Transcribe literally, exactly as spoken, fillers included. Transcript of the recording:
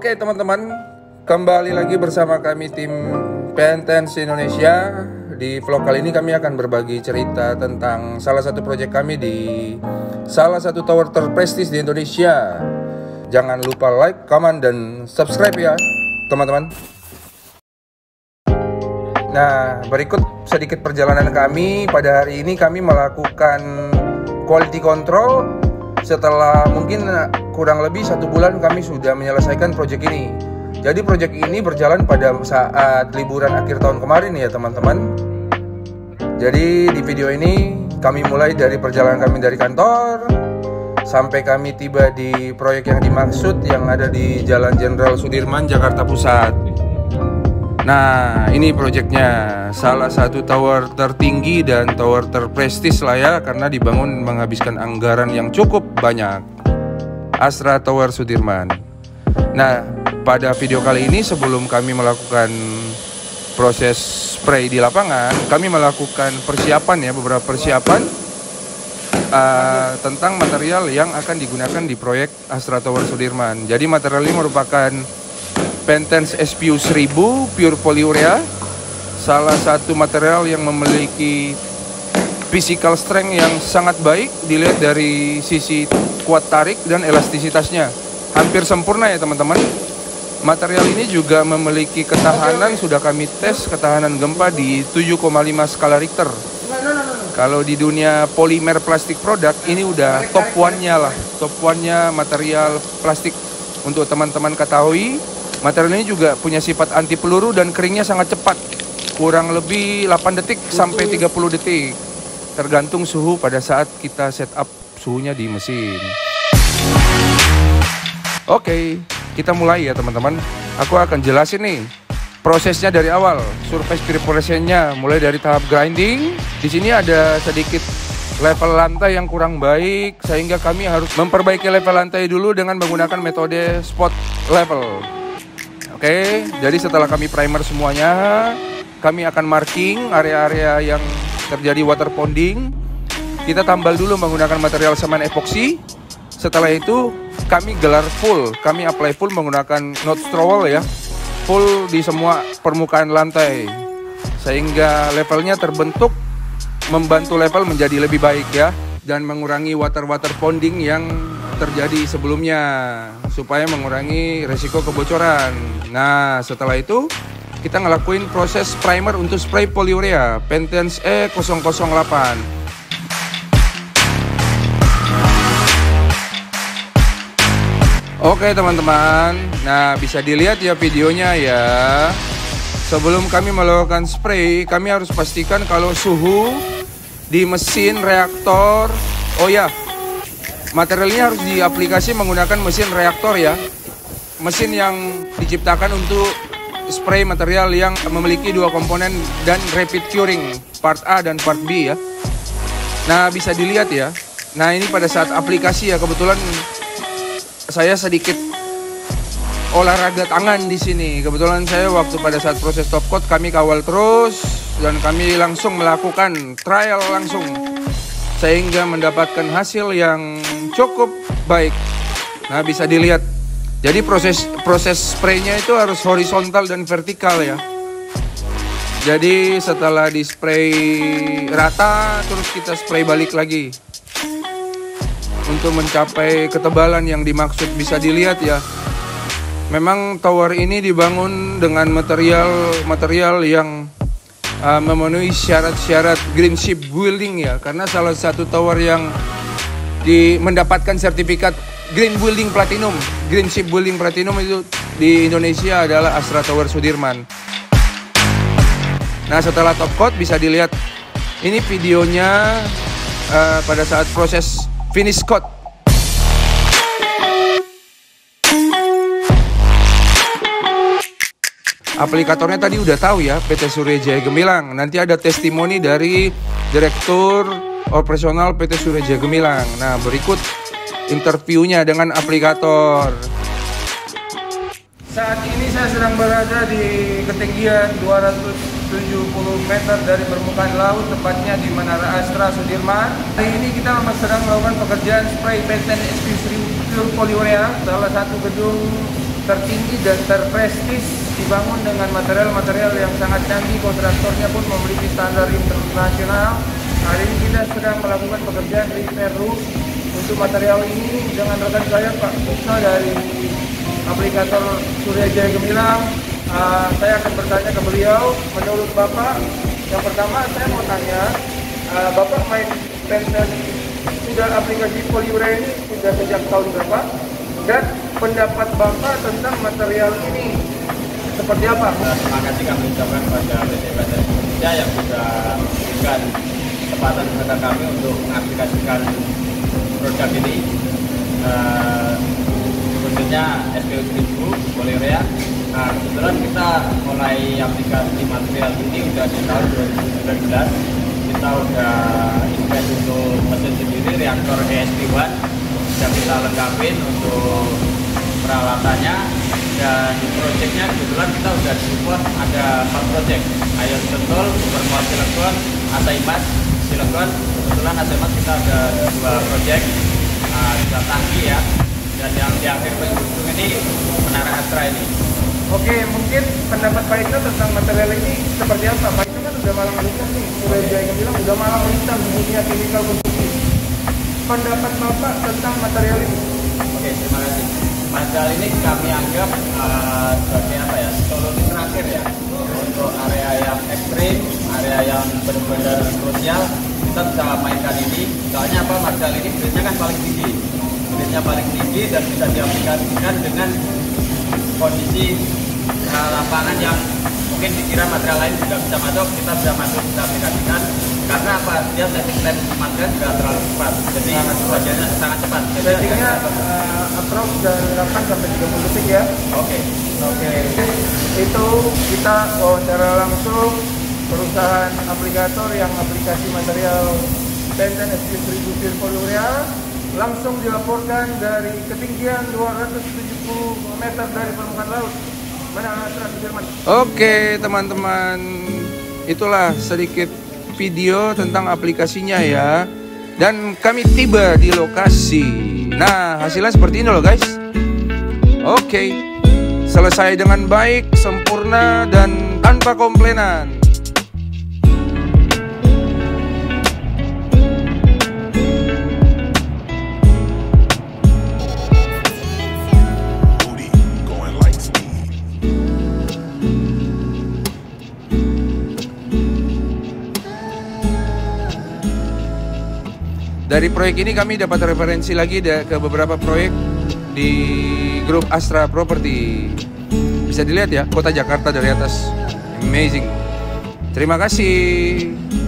Oke teman-teman, kembali lagi bersama kami tim Pentens Indonesia. Di vlog kali ini kami akan berbagi cerita tentang salah satu proyek kami di salah satu tower terprestis di Indonesia. Jangan lupa like, comment, dan subscribe ya teman-teman. Nah, berikut sedikit perjalanan kami. Pada hari ini kami melakukan quality control. Setelah mungkin kurang lebih satu bulan kami sudah menyelesaikan proyek ini. Jadi proyek ini berjalan pada saat liburan akhir tahun kemarin ya teman-teman. Jadi di video ini kami mulai dari perjalanan kami dari kantor sampai kami tiba di proyek yang dimaksud yang ada di Jalan Jenderal Sudirman, Jakarta Pusat. Nah, ini proyeknya, salah satu tower tertinggi dan tower terprestis lah ya, karena dibangun menghabiskan anggaran yang cukup banyak. Astra Tower Sudirman. Nah, pada video kali ini sebelum kami melakukan proses spray di lapangan, kami melakukan persiapan ya, beberapa persiapan uh, tentang material yang akan digunakan di proyek Astra Tower Sudirman. Jadi material ini merupakan Pentens S P U seribu pure polyurea, salah satu material yang memiliki physical strength yang sangat baik dilihat dari sisi kuat tarik dan elastisitasnya. Hampir sempurna ya teman-teman. Material ini juga memiliki ketahanan, sudah kami tes ketahanan gempa di tujuh koma lima skala Richter. Kalau di dunia polimer plastik produk ini udah top one-nya lah, top one-nya material plastik. Untuk teman-teman ketahui, material ini juga punya sifat anti peluru dan keringnya sangat cepat, kurang lebih delapan detik sampai tiga puluh detik, tergantung suhu pada saat kita setup suhunya di mesin. Oke, kita mulai ya teman-teman. Aku akan jelasin nih prosesnya dari awal, surface preparationnya mulai dari tahap grinding. Di sini ada sedikit level lantai yang kurang baik, sehingga kami harus memperbaiki level lantai dulu dengan menggunakan metode spot level. Oke, jadi setelah kami primer semuanya, kami akan marking area-area yang terjadi water ponding. Kita tambal dulu menggunakan material semen epoxy. Setelah itu kami gelar full, kami apply full menggunakan notch trowel ya, full di semua permukaan lantai, sehingga levelnya terbentuk, membantu level menjadi lebih baik ya, dan mengurangi water-water ponding yang terjadi sebelumnya, supaya mengurangi resiko kebocoran. Nah, setelah itu kita ngelakuin proses primer untuk spray polyurea Pentens E nol nol delapan. Oke teman-teman, nah bisa dilihat ya videonya ya. Sebelum kami melakukan spray, kami harus pastikan kalau suhu di mesin reaktor, oh ya, materialnya harus diaplikasi menggunakan mesin reaktor ya, mesin yang diciptakan untuk spray material yang memiliki dua komponen dan rapid curing, part A dan part B ya. Nah bisa dilihat ya, nah ini pada saat aplikasi ya, kebetulan saya sedikit olahraga tangan di sini. Kebetulan saya waktu pada saat proses top coat kami kawal terus dan kami langsung melakukan trial langsung, sehingga mendapatkan hasil yang cukup baik. Nah bisa dilihat, jadi proses proses spraynya itu harus horizontal dan vertikal ya. Jadi setelah di spray rata, terus kita spray balik lagi untuk mencapai ketebalan yang dimaksud. Bisa dilihat ya, memang tower ini dibangun dengan material-material yang Uh, memenuhi syarat-syarat green ship building ya, karena salah satu tower yang di, mendapatkan sertifikat green building platinum, green ship building platinum itu di Indonesia adalah Astra Tower Sudirman. Nah setelah top coat bisa dilihat ini videonya uh, pada saat proses finish coat. Aplikatornya tadi udah tahu ya, P T. Surya Jaya Gemilang. Nanti ada testimoni dari Direktur Operasional P T. Surya Jaya Gemilang. Nah, berikut interviewnya dengan aplikator. Saat ini saya sedang berada di ketinggian dua ratus tujuh puluh meter dari permukaan laut, tepatnya di Menara Astra Sudirman. Hari ini kita sedang melakukan pekerjaan spray Pentens S P U seribu Pure Polyurea, salah satu gedung tertinggi dan terprestis, dibangun dengan material-material yang sangat canggih, kontraktornya pun memiliki standar internasional. Hari ini kita sedang melakukan pekerjaan di Peru untuk material ini dengan rekan saya Pak Musa dari aplikator Surya Jaya Gemilang. Uh, saya akan bertanya ke beliau, menurut Bapak, yang pertama saya mau tanya, uh, Bapak main Pentens, sudah aplikasi Polyurea ini sudah sejak tahun berapa? Dan pendapat Bapak tentang material ini seperti apa? Terima kasih kami ucapkan kepada P T. Surya Jaya yang sudah memberikan kesempatan kepada kami untuk mengaplikasikan produk ini, uh, khususnya S P U seribu Polyurea. Nah, kebetulan kita mulai aplikasi material ini sudah di tahun dua ribu sembilan belas. Kita sudah invest untuk mesin sendiri, reaktor E S P satu sudah kita lengkapin untuk peralatannya, dan proyeknya kebetulan kita sudah support ada empat proyek, ion sentul, bermuat silikon, asaimas silikon. Kebetulan asaimas kita ada dua proyek, uh, dua tangki ya, dan yang di akhir penghujung ini Menara Astra ini. Oke, mungkin pendapat Pak Ika tentang material ini seperti apa? Pak Ika kan sudah malang melintang nih, Surya Jaya yang bilang sudah malang melintang dunia kimia konstruksi. Pendapat Bapak tentang material ini? Oke, terima kasih. Material ini kami anggap uh, sebagai apa ya, solusi terakhir ya, untuk area yang ekstrim, area yang benar-benar krusial. Kita bisa mainkan ini, soalnya apa, material ini grade-nya kan paling tinggi, grade-nya paling tinggi dan bisa diaplikasikan dengan kondisi uh, lapangan yang mungkin dikira material lain juga bisa masuk, kita bisa masuk, kita aplikasikan. Karena apa, dia testing material juga terlalu cepat, jadi wajahnya sangat cepat. Settingnya uh, approach dari delapan sampai tiga puluh detik ya. Oke, oke, itu kita wawancara langsung perusahaan aplikator yang aplikasi material Pentens S P tiga ratus Polyurea, langsung dilaporkan dari ketinggian dua ratus tujuh puluh meter dari permukaan laut Menara Astra Sudirman. Oke teman-teman, itulah sedikit video tentang aplikasinya ya, dan kami tiba di lokasi. Nah, hasilnya seperti ini loh guys. Oke, selesai dengan baik, sempurna, dan tanpa komplainan. Dari proyek ini kami dapat referensi lagi ke beberapa proyek di grup Astra Property. Bisa dilihat ya, kota Jakarta dari atas. Amazing. Terima kasih.